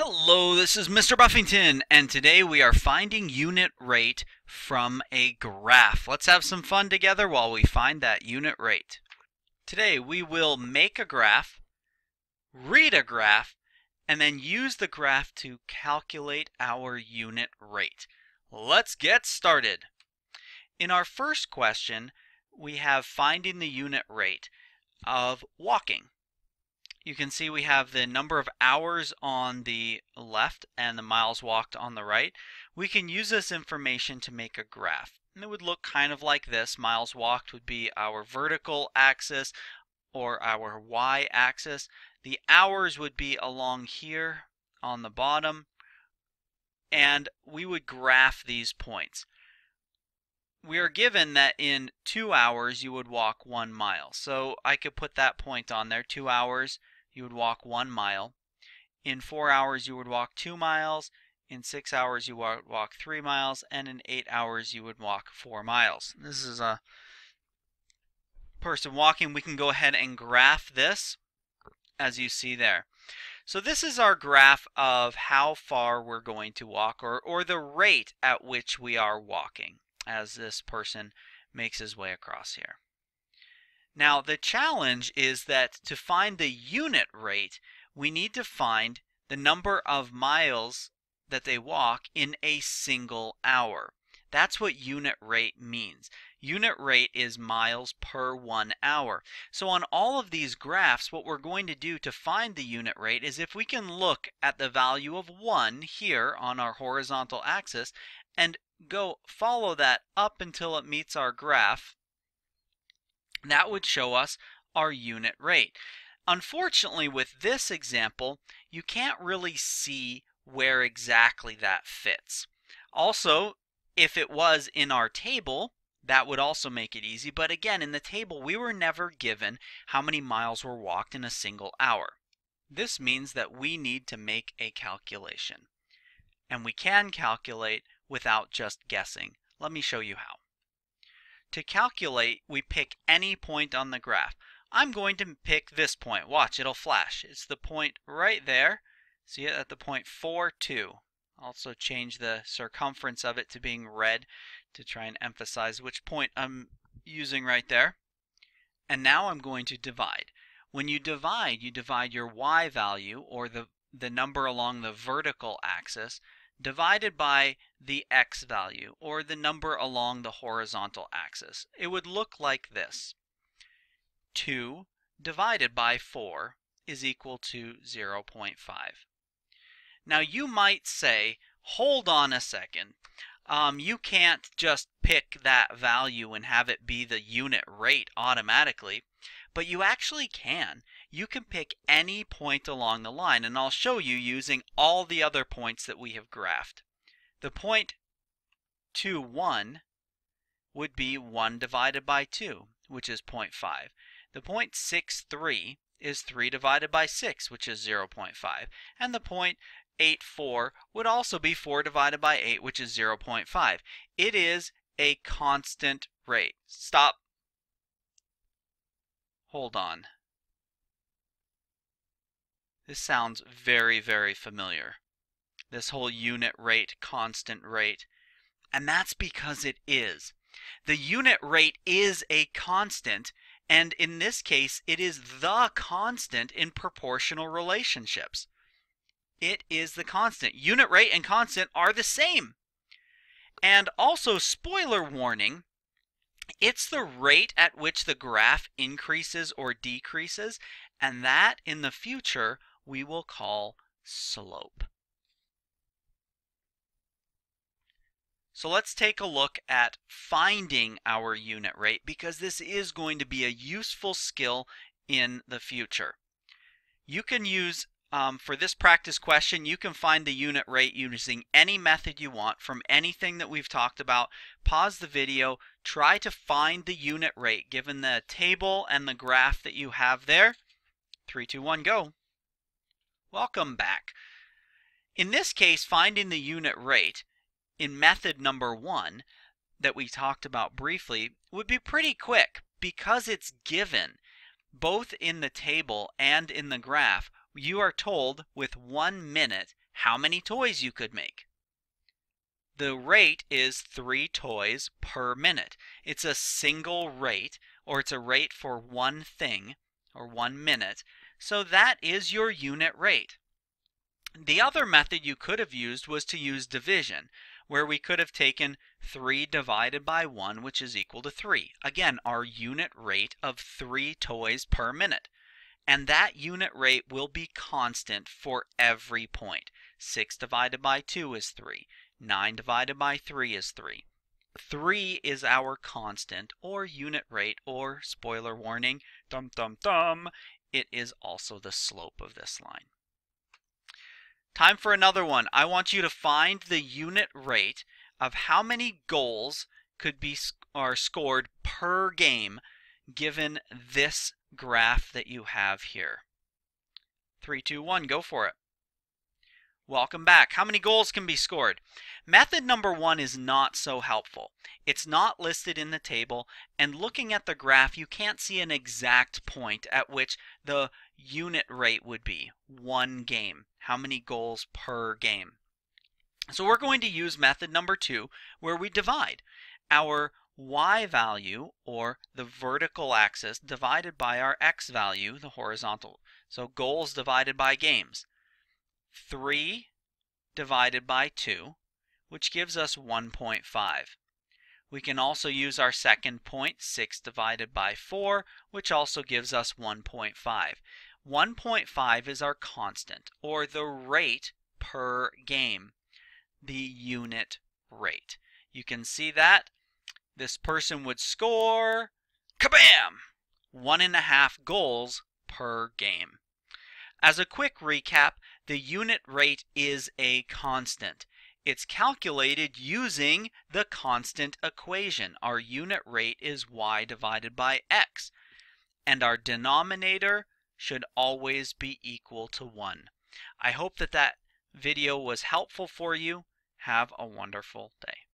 Hello, this is Mr. Buffington, and today we are finding unit rate from a graph. Let's have some fun together while we find that unit rate. Today we will make a graph, read a graph, and then use the graph to calculate our unit rate. Let's get started. In our first question, we have finding the unit rate of walking. You can see we have the number of hours on the left and the miles walked on the right. We can use this information to make a graph. And it would look kind of like this. Miles walked would be our vertical axis or our y-axis. The hours would be along here on the bottom. And we would graph these points. We are given that in 2 hours you would walk 1 mile. So I could put that point on there. 2 hours. You would walk 1 mile. In 4 hours you would walk 2 miles, in 6 hours you would walk 3 miles, and in 8 hours you would walk 4 miles. This is a person walking. We can go ahead and graph this as you see there. So this is our graph of how far we're going to walk or the rate at which we are walking as this person makes his way across here. Now the challenge is that to find the unit rate, we need to find the number of miles that they walk in a single hour. That's what unit rate means. Unit rate is miles per 1 hour. So on all of these graphs, what we're going to do to find the unit rate is if we can look at the value of 1 here on our horizontal axis and go follow that up until it meets our graph, that would show us our unit rate. Unfortunately, with this example, you can't really see where exactly that fits. Also, if it was in our table, that would also make it easy. But again, in the table, we were never given how many miles were walked in a single hour. This means that we need to make a calculation. And we can calculate without just guessing. Let me show you how. To calculate, we pick any point on the graph. I'm going to pick this point. Watch, it'll flash. It's the point right there. See it at the point 4,2. Also change the circumference of it to being red to try and emphasize which point I'm using right there. And now I'm going to divide. When you divide your y value, or the number along the vertical axis, divided by the x value, or the number along the horizontal axis. It would look like this. 2 divided by 4 is equal to 0.5. Now you might say, hold on a second. You can't just pick that value and have it be the unit rate automatically, but you actually can. You can pick any point along the line, and I'll show you using all the other points that we have graphed. The point 2,1 would be 1 divided by 2, which is 0.5. The point 6,3 is 3 divided by 6, which is 0.5. And the point 8,4 would also be 4 divided by 8, which is 0.5. It is a constant rate. Stop. Hold on. This sounds very, very familiar. This whole unit rate, constant rate. And that's because it is. The unit rate is a constant, and in this case, it is the constant in proportional relationships. It is the constant. Unit rate and constant are the same. And also, spoiler warning, it's the rate at which the graph increases or decreases, and that in the future we will call slope. So let's take a look at finding our unit rate, because this is going to be a useful skill in the future. You can use, for this practice question, you can find the unit rate using any method you want from anything that we've talked about. Pause the video, try to find the unit rate given the table and the graph that you have there. 3, 2, 1, go. Welcome back. In this case, finding the unit rate in method number 1 that we talked about briefly would be pretty quick because it's given both in the table and in the graph. You are told with 1 minute how many toys you could make. The rate is 3 toys per minute. It's a single rate, or it's a rate for one thing, or 1 minute. So that is your unit rate. The other method you could have used was to use division, where we could have taken 3 divided by 1, which is equal to 3. Again, our unit rate of 3 toys per minute. And that unit rate will be constant for every point. 6 divided by 2 is 3. 9 divided by 3 is 3. 3 is our constant, or unit rate, or, spoiler warning, dum dum dum, it is also the slope of this line. Time for another one. I want you to find the unit rate of how many goals could be scored per game given this graph that you have here. 3, 2, 1, go for it. Welcome back. How many goals can be scored? Method number 1 is not so helpful. It's not listed in the table, and looking at the graph, you can't see an exact point at which the unit rate would be. 1 game. How many goals per game? So we're going to use method number 2, where we divide our y value, or the vertical axis, divided by our x value, the horizontal. So goals divided by games. 3 divided by 2, which gives us 1.5. We can also use our second point, 6 divided by 4, which also gives us 1.5. 1.5 is our constant, or the rate per game, the unit rate. You can see that this person would score, kabam, 1.5 goals per game. As a quick recap, the unit rate is a constant. It's calculated using the constant equation. Our unit rate is y divided by x, and our denominator should always be equal to 1. I hope that video was helpful for you. Have a wonderful day.